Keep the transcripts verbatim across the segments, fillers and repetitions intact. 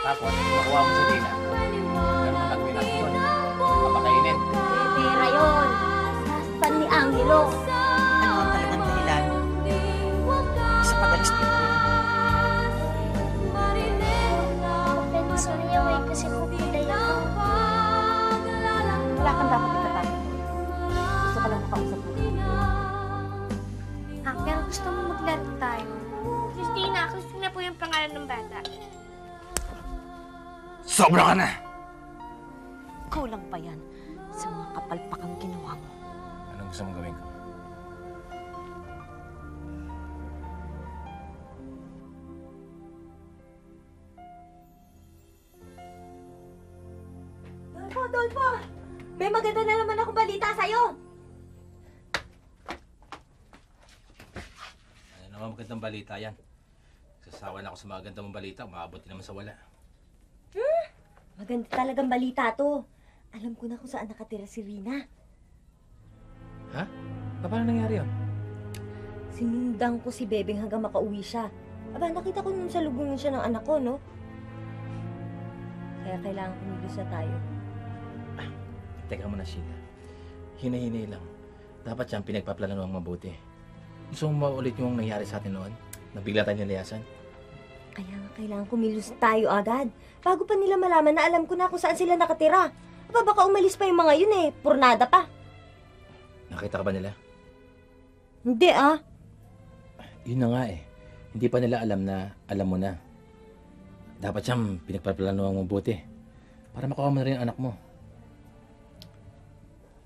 Tapos, makuha mo sa dina. Pero matakbinak yun. Mapakainit. Pera yun. Pan ni Angelo. Ano talagang dahilan? Sa pag-alis nito. Pagpensyon niya, may kasi pupunta yun. Wala kang dapat itatapin. Gusto ka lang makausap mo. Angel, gusto mo maglaro tayo. Christina, Christina po yung pangalan ng bata. Sobra ka na! Kulang pa yan sa mga kapalpakang ginawa mo. Anong gusto mong gawin ko? Dolpo, Dolpo! May maganda na naman akong balita sa'yo! Ano naman magandang balita yan? Nagsasawa na ako sa mga ganda mong balita, umaabot din naman sa wala. Hmm? Maganda talagang balita to. Alam ko na kung saan nakatira si Rina. Ha? Paano nangyari yun? Sinundan ko si Bebeng hanggang makauwi siya. Aba, nakita ko nung salubungin siya ng anak ko, no? Kaya kailangan kumilos na tayo. Ah, teka muna, Sheena. Hinahinay lang. Dapat siyang pinagpaplano ang mabuti. Gusto mo maulit yung nangyari sa atin noon? Nabigla tayo nilayasan? Kaya nga kailangan kumilos tayo agad. Bago pa nila malaman na alam ko na kung saan sila nakatira. Aba, baka umalis pa yung mga yun eh. Pornada pa. Nakita ka ba nila? Hindi ah. Yun na nga eh. Hindi pa nila alam na alam mo na. Dapat siyang pinagpaplano ang mabuti. Para makuha mo na rin ang anak mo.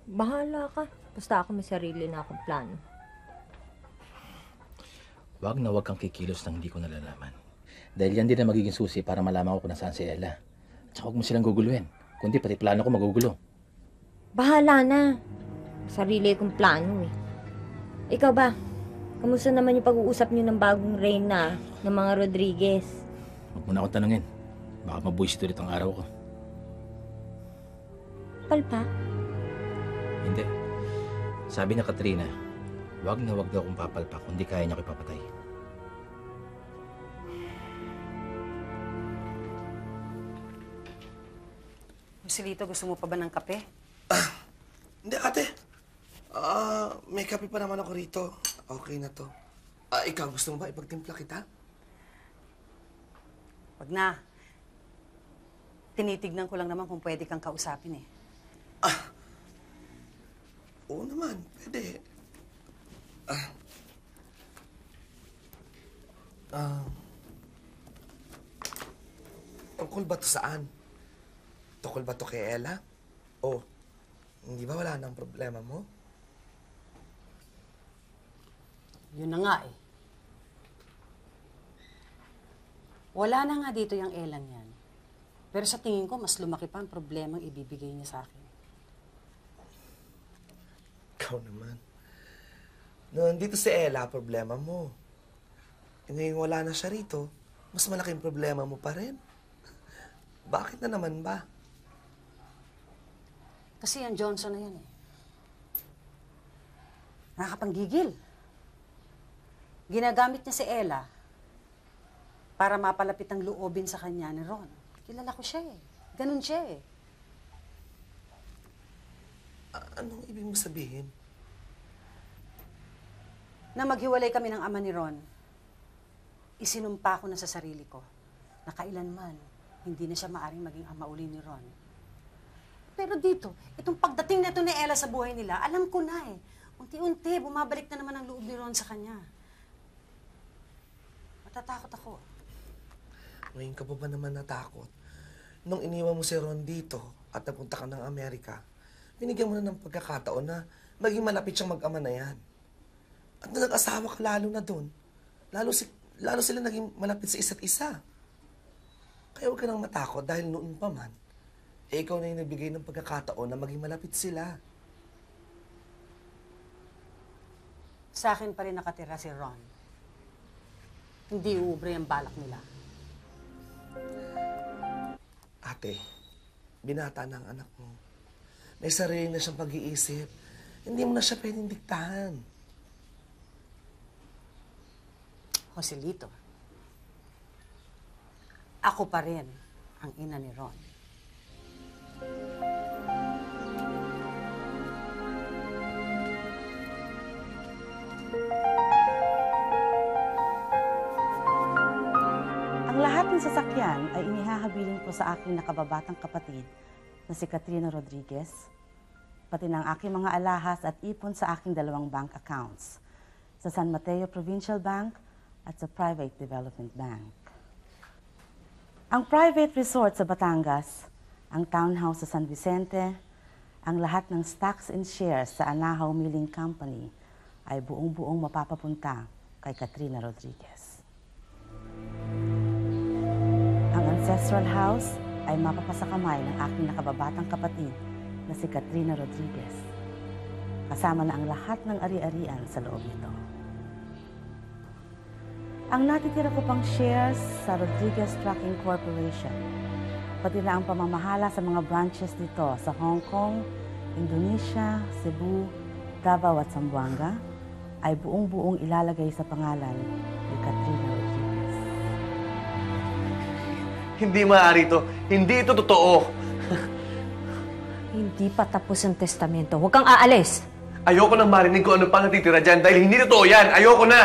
Bahala ka. Basta ako may sarili na akong plano. Huwag na huwag kang kikilos nang hindi ko nalalaman. Dahil yan din na magiging susi para malaman ko kung nasaan si Ella. Tsaka huwag mo silang guguluhin. Kundi pati plano ko magugulo. Bahala na. Sarili kong plano eh. Ikaw ba? Kamusta naman yung pag-uusap niyo ng bagong reyna ng mga Rodriguez? Huwag mo na akong tanungin. Baka mabuisit ulit ang araw ko. Palpa? Hindi. Sabi na Katrina, huwag na huwag daw kong papalpa kundi kaya niya kipapatay. Silito, gusto mo pa ba ng kape? Ah, hindi, ate. Ah, may kape pa naman ako rito. Okay na to. Ah, ikaw, gusto mo ba ipagtimpla kita? Wag na. Tinitignan ko lang naman kung pwede kang kausapin eh. Ah, oo naman, pwede. Ah, ah, tungkol ba to saan? Tukol ba to kay Ella? Oh, hindi ba wala nang problema mo? Yun na nga eh. Wala na nga dito yung Ella niyan. Pero sa tingin ko, mas lumaki pa ang problema ang ibibigay niya sa akin. Ikaw naman. Noon dito si Ella, problema mo. E ngayon wala na siya rito, mas malaking problema mo pa rin. Bakit na naman ba? Kasi ang Johnson na yan eh. Nakakapanggigil. Ginagamit niya si Ella para mapalapit ang loobin sa kanya ni Ron. Kilala ko siya eh. Ganun siya eh. A anong ibig mo sabihin? Na maghiwalay kami ng ama ni Ron, isinumpa ko na sa sarili ko na kailanman hindi na siya maaring maging ama uli ni Ron. Pero dito, itong pagdating na ito ni Ella sa buhay nila, alam ko na eh. Unti-unti, bumabalik na naman ang loob ni Ron sa kanya. Matatakot ako. Ngayon ka pa ba naman natakot? Nung iniwan mo si Ron dito at napunta ka ng Amerika, binigyan mo na ng pagkakataon na maging malapit siyang mag-ama na yan. At nung nag-asawa ka lalo na doon, lalo, si, lalo sila naging malapit sa isa't isa. Kaya huwag ka nang matakot dahil noon pa man, eh, ikaw na yung nagbigay ng pagkakataon na maging malapit sila. Sa akin pa rin nakatira si Ron. Hindi uubre ang balak nila. Ate, binata na ang anak mo. May sarili na siyang pag-iisip. Hindi mo na siya pwedeng diktahan. Joselito, ako pa rin ang ina ni Ron. Ang lahat ng sasakyan ay inihahabilin ko sa aking nakababatang kapatid na si Katrina Rodriguez, pati ng aking mga alahas at ipon sa aking dalawang bank accounts, sa San Mateo Provincial Bank at sa Private Development Bank. Ang private resort sa Batangas, ang townhouse sa San Vicente, ang lahat ng stocks and shares sa Anahaw Milling Company ay buong-buong mapapapunta kay Katrina Rodriguez. Ang ancestral house ay mapapasakamay ng aking nakababatang kapatid na si Katrina Rodriguez, kasama na ang lahat ng ari-arian sa loob nito. Ang natitira ko pang shares sa Rodriguez Trucking Corporation, pati na ang pamamahala sa mga branches nito sa Hong Kong, Indonesia, Cebu, Davao at Zamboanga, ay buong-buong ilalagay sa pangalan ni Katrina Rodriguez. Hindi maaari ito. Hindi ito totoo. Hindi pa tapos ang testamento. Huwag kang aalis! Ayoko nang marinig ko ano pa natitira dyan dahil hindi totoo yan! Ayoko na!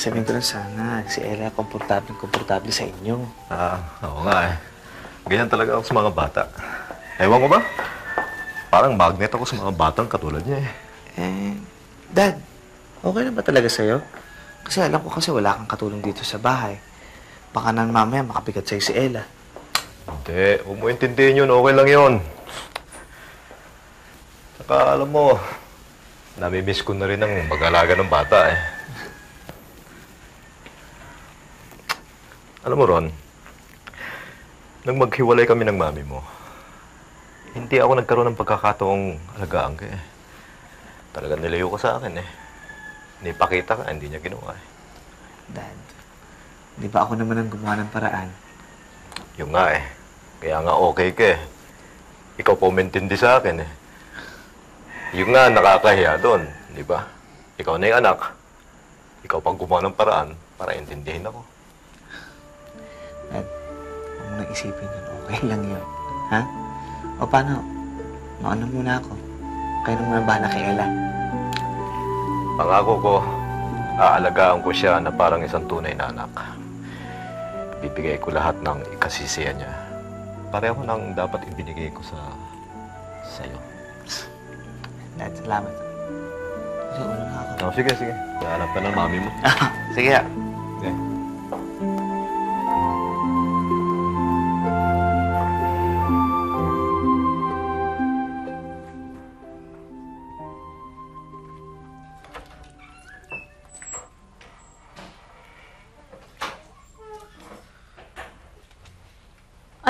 Sabihin ko lang sana, si Ella, komportable-komportable sa inyo. Ah, oo nga eh. Ganyan talaga ako sa mga bata. Ewan ko ba? Parang magnet ako sa mga batang katulad niya eh. Eh, Dad, okay na ba talaga sa'yo? Kasi alam ko kasi wala kang katulong dito sa bahay. Baka nang mamaya makapigat sa'yo si Ella. Hindi, huwag mo intindihin yun. Okay lang yun. Saka alam mo, nami-miss ko na rin ang mag-alaga ng bata eh. Alam mo, Ron, nang maghiwalay kami ng mami mo, hindi ako nagkaroon ng pagkakataong alagaan ka eh. Talagang nilayo ka sa akin eh. Nipakita ka, hindi niya ginawa eh. Dad, di ba ako naman ang gumawa ng paraan? Yung nga eh. Kaya nga okay ka eh. Ikaw pa umintindi sa akin eh. Yung nga, nakakahiya doon, di ba? Ikaw na yung anak. Ikaw pang gumawa ng paraan para intindihin ako. At huwag nang isipin yun, okay lang yun. Ha? O paano? Maano muna ako. Kayo na muna bahala kay Ella. Pangako ko, aalagaan ko siya na parang isang tunay na anak. Bibigay ko lahat ng ikasisiya niya. Pareho lang dapat ibinigay ko sa... sa'yo. Dad, salamat. Kasi ulo na ako. Oh, sige, sige. Nahanap ka ng mami mo. Sige ha. Okay.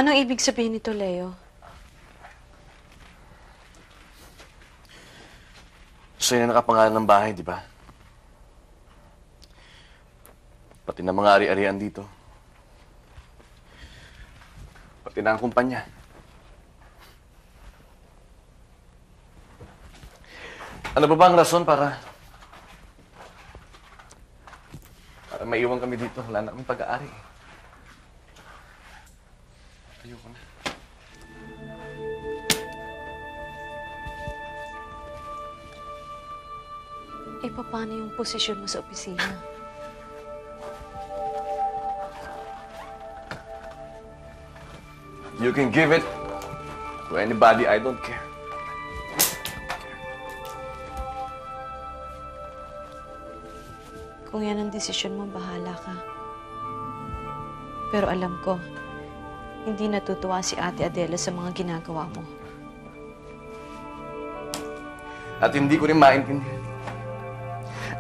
Anong ibig sabihin nito, Leo? Gusto niya nakapangalan ng bahay, di ba? Pati na mga ari-arian dito. Pati na ang kumpanya. Ano ba ba ang rason para... para maiwan kami dito? Wala na kami pag-aari. Ayoko na. Eh, paano yung posisyon mo sa opisina? You can give it to anybody, I don't care. Kung yan ang desisyon mo, bahala ka. Pero alam ko, hindi natutuwa si Ate Adela sa mga ginagawa mo. At hindi ko rin maintindihan.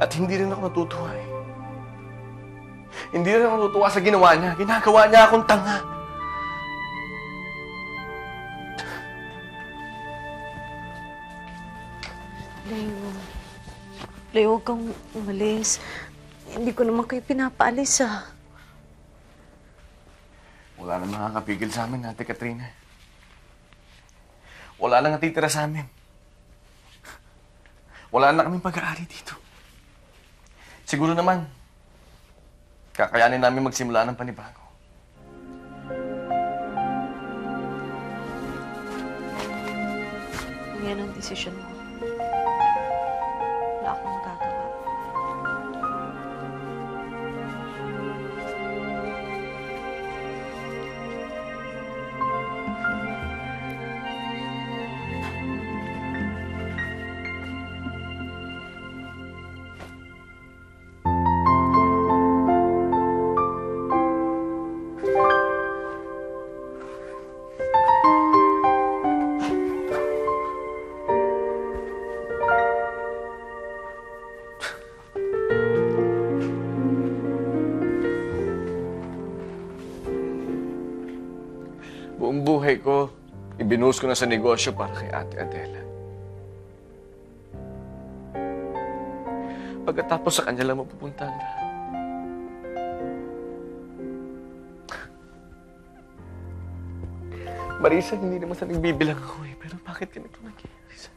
At hindi rin ako natutuwa eh. Hindi rin ako natutuwa sa ginawa niya. Ginagawa niya akong tanga. Lay, Lay, huwag kang umalis. Hindi ko naman kayo pinapaalis, ah. Wala nang makakapigil sa amin, Ate Katrina. Wala lang natitira sa amin. Wala na kaming pag-aari dito. Siguro naman, kakayanin namin magsimula ng panibago. Yan ang desisyon mo. Wala akong magagawa. Buong buhay ko, ibinuhos ko na sa negosyo para kay Ate Adela. Pagkatapos sa kanya lang mapupunta na. Marisa, hindi naman sa nagbibilang ako eh. Pero bakit ganito nangyayari sa akin?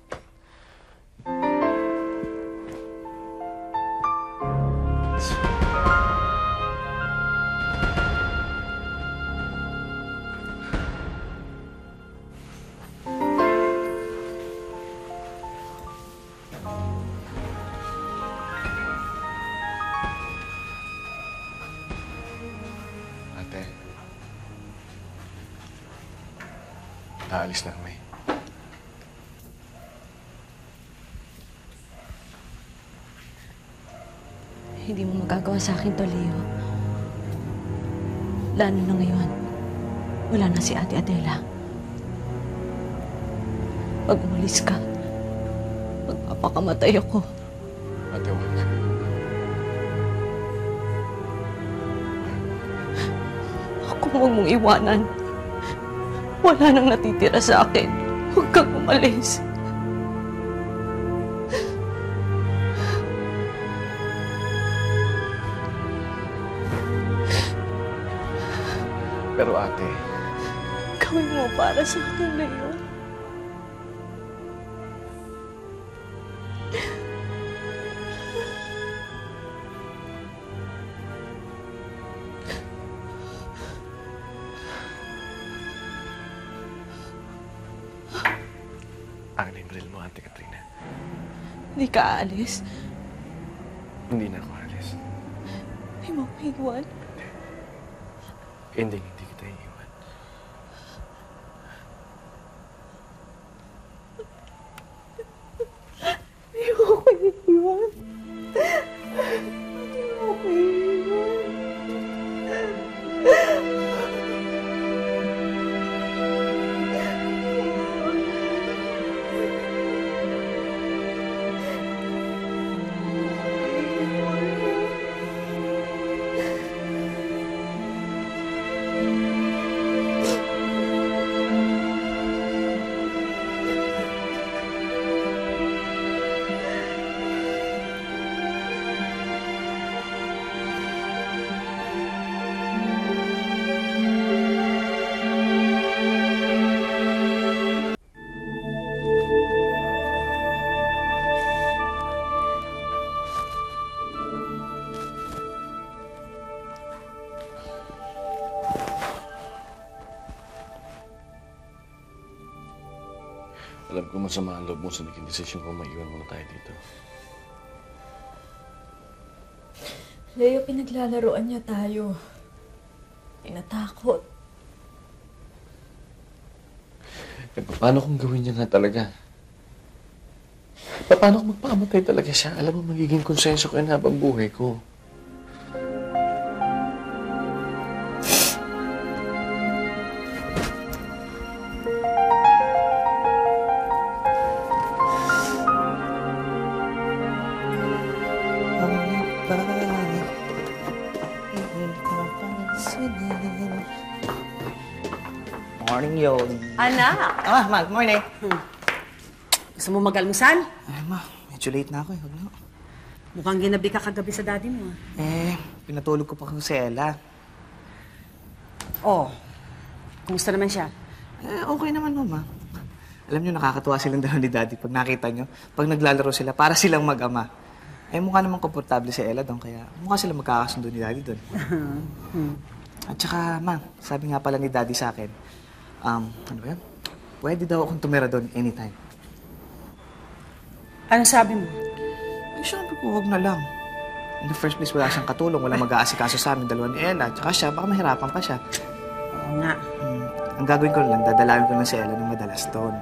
Naalis na kami. Hindi mo magagawa sa akin to, Leo. Lalo na ngayon, wala na si Ate Adela. Pag umalis ka, magpapakamatay ako. Ate, wag. Ako, huwag mong iwanan. Wala nang natitira sa akin. Huwag kang umalis. Pero ate... Gawin mo para sa akin na yun. Ang limbril mo, Ate Katrina. Hindi ka aalis? Hindi na ako aalis. Hindi mo ako iiwan? Hindi. Hindi, hindi kita iiwan. Hindi mo ako iiwan. Hindi mo ako iiwan. Alam ko masama ang loob mo sa naging desisyon ko, maiwan muna tayo dito. Leo, pinaglalaroan niya tayo. Pinatakot. Eh, paano kung gawin niya nga talaga? Paano kung magpakamatay talaga siya? Alam mo, magiging konsenso ko yan habang buhay ko. Morning, Yoli. Anak! Ah, Mag, morning. Hmm. Gusto mo mag-almusal? Ay, Ma. Medyo late na ako eh. Huwag na ako. Mukhang ginabi ka kagabi sa daddy mo. Eh, pinatulog ko pa kung si Ella. Oh, kumusta naman siya? Eh, okay naman, Mama. Alam niyo, nakakatuwa silang dalawa ni Daddy pag nakita niyo. Pag naglalaro sila, para silang mag-ama. Eh, mukha naman komportable si Ella doon, kaya mukha silang magkakasundo ni Daddy doon. hmm. At saka, Ma, sabi nga pala ni Daddy sa akin, um, ano ba yan? Pwede daw akong tumira doon anytime. Ano sabi mo? Eh, siyempre po, huwag na lang. In the first place, wala siyang katulong. Wala mag-aasikaso sa amin, dalawa ni Ella. Tsaka siya, baka mahirapan pa siya. Oo nga. Hmm. Ang gagawin ko lang, dadalawin ko lang si Ella ng madalas doon.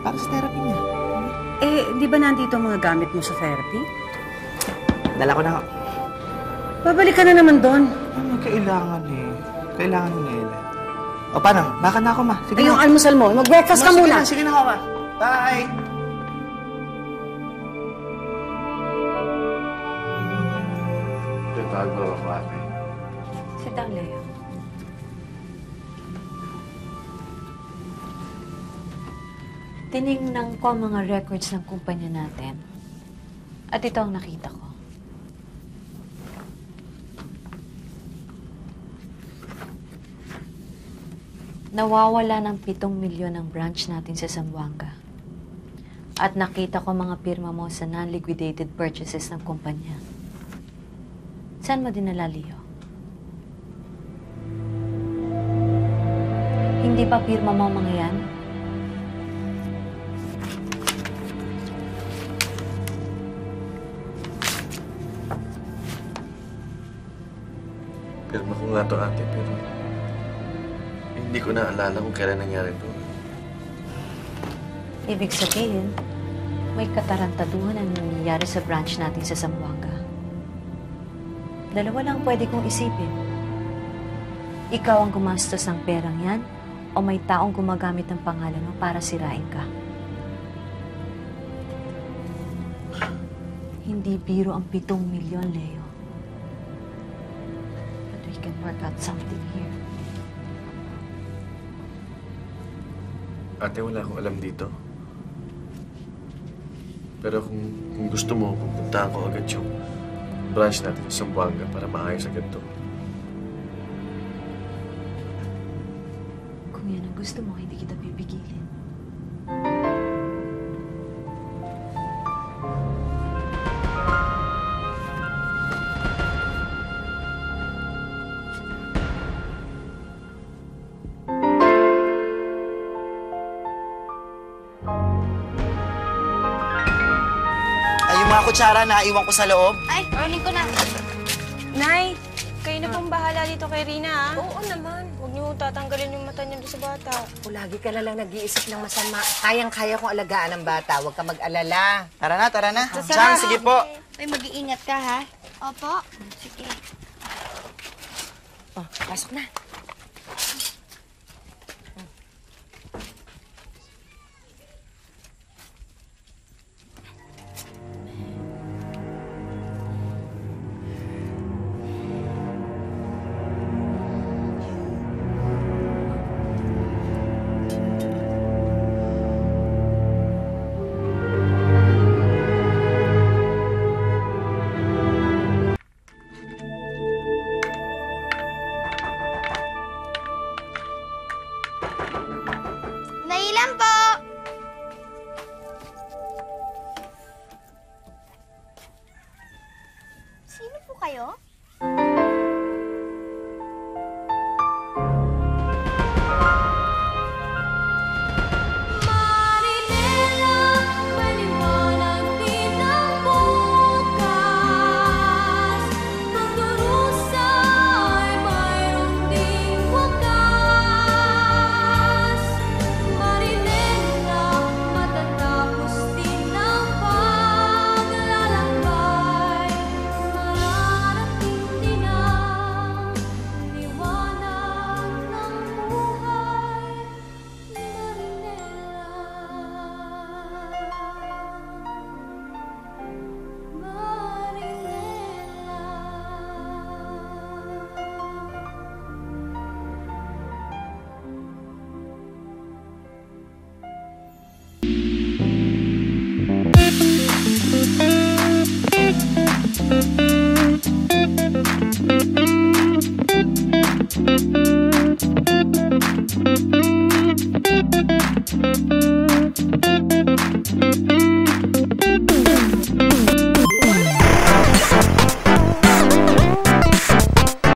Para sa therapy niya. Eh, di ba nandito ang mga gamit mo sa therapy? Dala ko na ako. Babalik ka na naman doon. Ano, kailangan eh. Kailangan ni Ella. O, paano? Baka na ako, Ma. Sige. Ay, yung almusal mo. Mag-breakfast ka muna. Sige na, sige na ako, Ma. Bye! Tawag mo naman ko, ate. Sit down, Leo. Tinignan ko ang mga records ng kumpanya natin. At ito ang nakita ko. Nawawala ng pitong milyon ang branch natin sa Zamboanga. At nakita ko mga pirma mo sa non-liquidated purchases ng kumpanya. Saan mo dinala, Leo? Hindi pa pirma mo mga yan? Pirma ko nga ito, ate, pero hindi ko naalala kung kailan nangyari ito. Ibig sabihin, may katarantaduhan ang nangyayari sa branch natin sa Zamboanga. Dalawa lang pwede kong isipin. Ikaw ang gumastos ng perang yan o may taong gumagamit ng pangalan mo para sirain ka. Hindi biro ang pitong milyon, Leo. But we can work out something here. Ate, wala akong alam dito. Pero kung, kung gusto mo, pupuntahan ko agad yung branch natin sa Zamboanga para maayos agad to. Kung yan ang gusto mo, hindi kita pipigilin. Kutsara, naiwan ko sa loob. Ay, oralin ko na. Nay, kayo na pong bahala dito kay Rina, ah. Oo naman. Huwag niyo tatanggalin yung mata niya doon sa bata. O, lagi ka na lang nag-iisip ng masama. Kayang-kaya kong alagaan ang bata. Huwag ka mag-alala. Tara na, tara na. Ah. Diyan, sige po. Ay, mag-iingat ka, ha? Opo. Sige. O, oh, pasok na. Then Music.